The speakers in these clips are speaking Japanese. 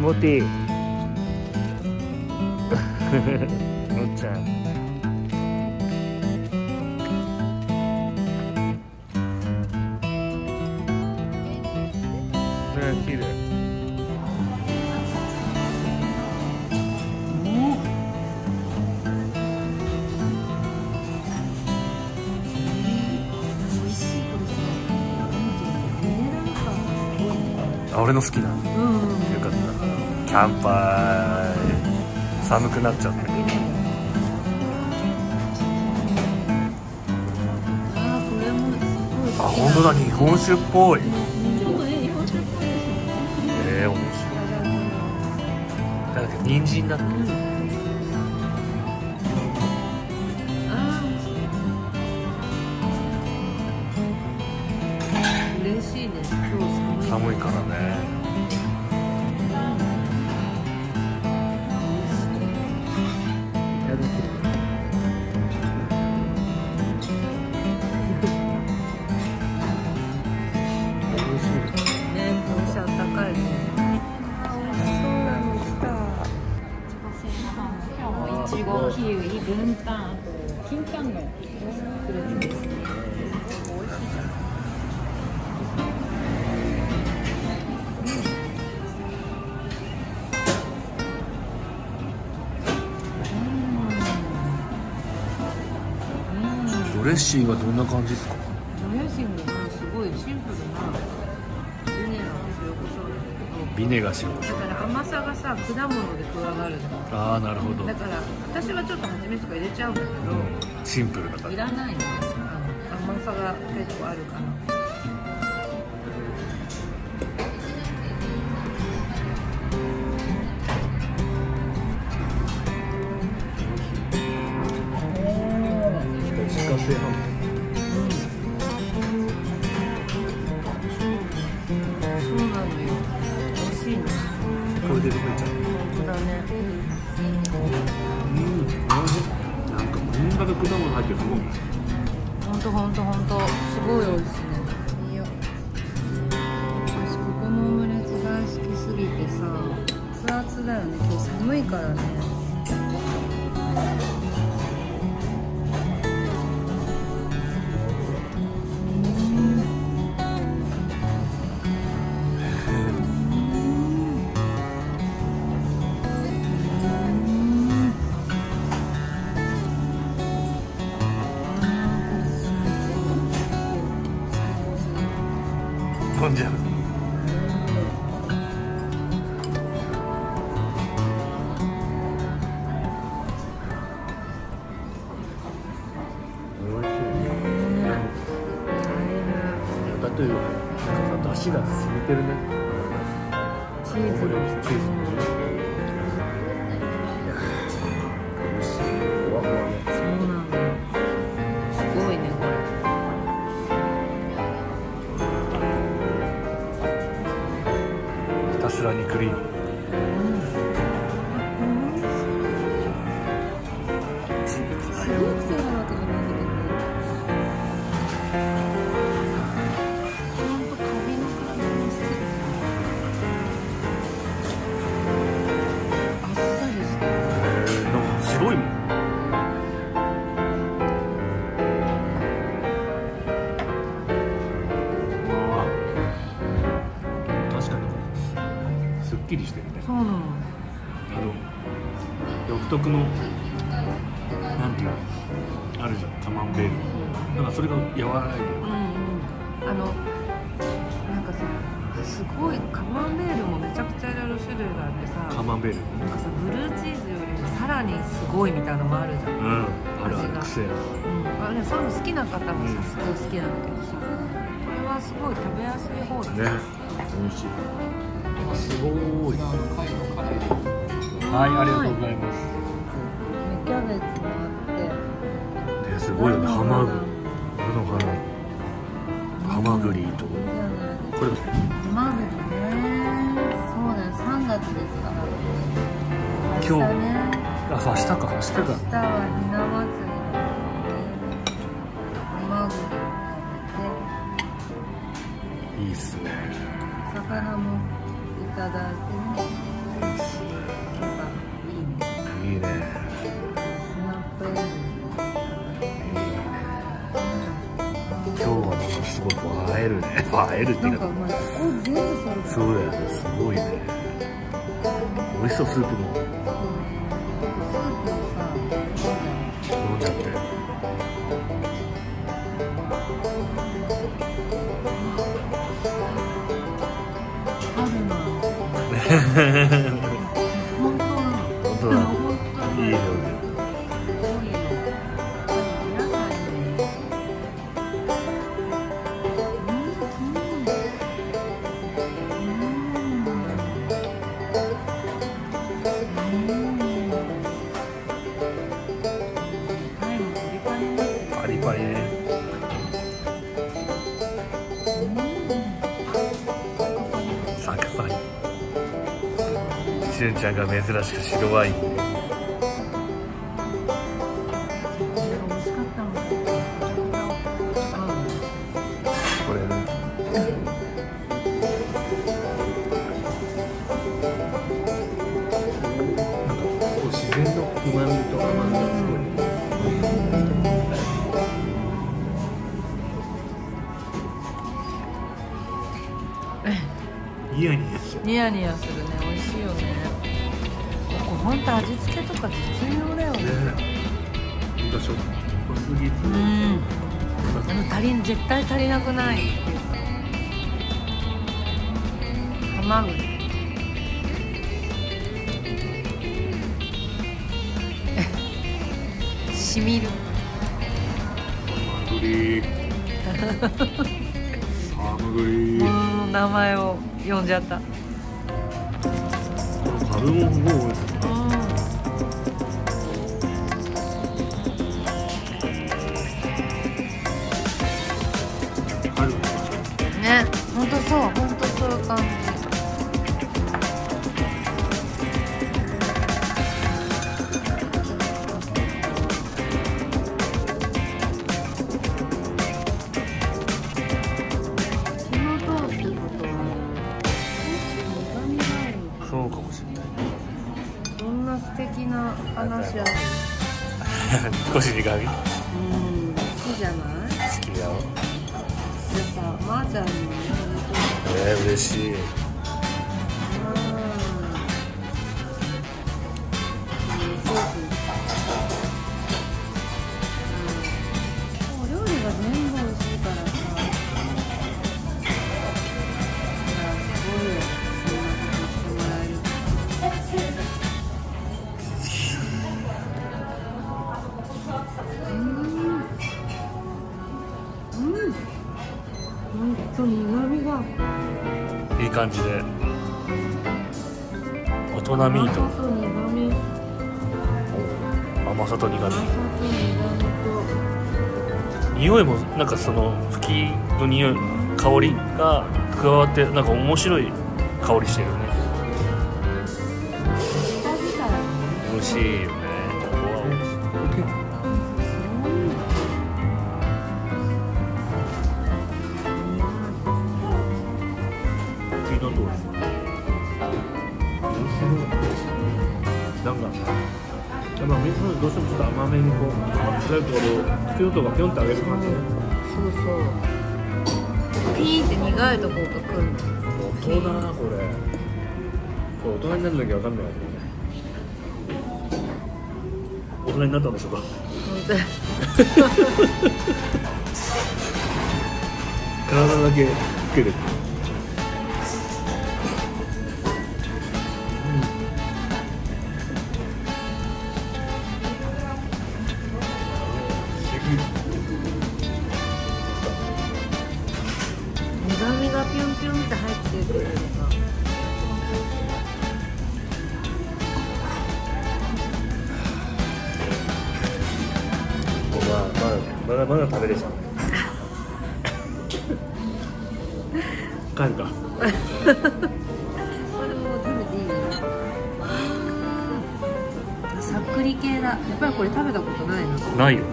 モテのっちゃんね、きれい。俺の好きな、よかった。キャンパー寒くなっちゃったけど、あ、本当だ、日本酒っぽい。面白い。なんか人参だった、嬉しいね。今日寒いからね。いちご、キウイ、文旦、金柑のフルーツですね。ドレッシングはどんな感じですか？ドレッシングはすごいシンプルなビネガー塩コショウだけど、ビネガー塩コショウだから甘さがさ、果物で加わるじゃん。ああ、なるほど。だから私はちょっと蜂蜜とか入れちゃうんだけど、シンプルだからいらないね。甘さが結構あるから。うん、そうなのよ。美味しいね。これでどこ行っちゃう？本当だね。なんか真ん中が果物入ってる。本当すごい美味しいね。いいよ。私ここのオムレツ大好きすぎてさ、熱々だよね。今日寒いからね。じゃあというなんかさ、出汁が染みてるね。チーズ、チーズもね。美味しい。ふわふわね。そうなんだ。すごいね、これ。ひたすらにクリーム。すごい癖があるわけじゃないんだけど。すっきりしてるね。そうなの。独特のなんていうのあるじゃん、カマンベール。なんかそれが和らいでる。なんかさ、すごいカマンベールもめちゃくちゃいろいろ種類があってさ、カマンベールなんかさ、ブルーチーズよりもさらにすごいみたいなのもあるじゃん。あるある、癖や。あれ、そういうの好きな方もさ、すごい好きなんだけどさ、これはすごい食べやすい方だね。美味しい。すごーい。はい、ありがとうございます。芽キャベツもあって。ね、すごいよね。ハマグリと。これ。ハマグリね。そうだね。3月ですから。今日ね。あ、明日か。明日か。明日はひな祭り。ハマグリ。いいっすね。魚も。いただいてね。いいね。いいね。今日はなんかすごい映えるね。映えるって言い方。そうだよね。すごいね。美味しそうスープも。飲んじゃって。本当だ。いいね。パリパリね。サクサク。しゅんちゃんが珍しく白ワイン。美味しかったもん。これね。なんかこう自然の旨味と甘みがすごい。ニヤニヤする。ニヤニヤするね。美味しいよね。ここ本当味付けとか絶妙だよね。本当しょっぱすぎず。でも絶対足りなくないっていうか。卵。しみる。ハマグリ。ハマグリ。名前を呼んじゃった。カブもすごい美味しい。ね、本当そう、本当そういう感じ。そうかもしれない。そんな素敵な話ある。少し時間。好きじゃない？好きだよ。でさ、まーちゃんに。嬉しい。お料理が全部美味しいからさ。すごいよ。いい感じで大人ミート、甘さと苦味、匂いもなんかその茎の匂い、香りが加わってなんか面白い香りしてるよね。美味しいよね。ここは美味しい。なんか、まあ、水のどうしてもちょっと甘めにこう、なるところ、口元がぴょんって上げる感じね。そうそう。ピーって苦いところがくる。大人だな、これ。これ大人になるだけわかんないわけね。大人になったんでしょうか。体だけつける。苦味がピュンピュンって入ってくるのか。まだ食べれちゃう。帰るか。それも食べていいな。さっくり系だ。やっぱりこれ食べたことないな。ないよね。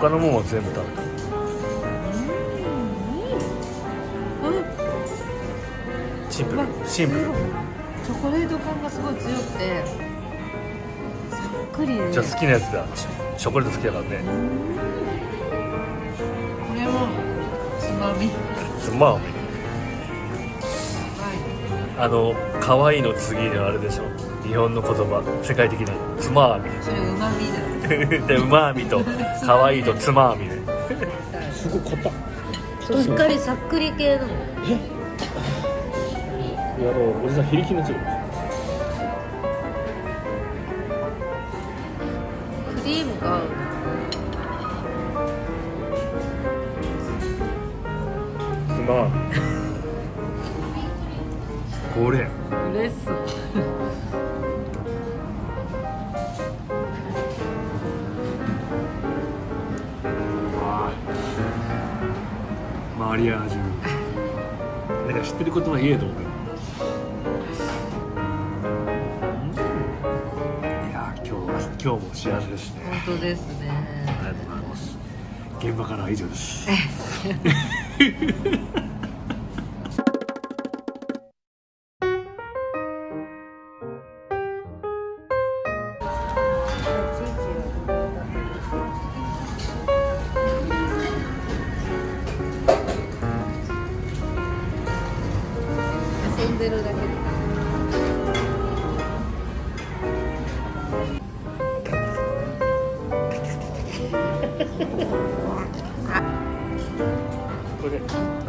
他のもんは全部食べた。シンプル、シンプル。チョコレート感がすごい強くてさっくりね。じゃあ好きなやつだ。チョコレート好きだからね。これもつまみ。つまみ。はい。可愛いの次のあれでしょ。日本の言葉、世界的なつまみ。それうまみだ。でうまみと可愛いとつまみね。すごい硬い。しっかりさっくり系なの。えやろう、俺さ、非力の強い。クリームが合う。これ。これっす。マリアージュなんか知ってる言葉言えと思う。いや今日も幸せですね。本当ですね。ありがとうございます。現場からは以上です。これ。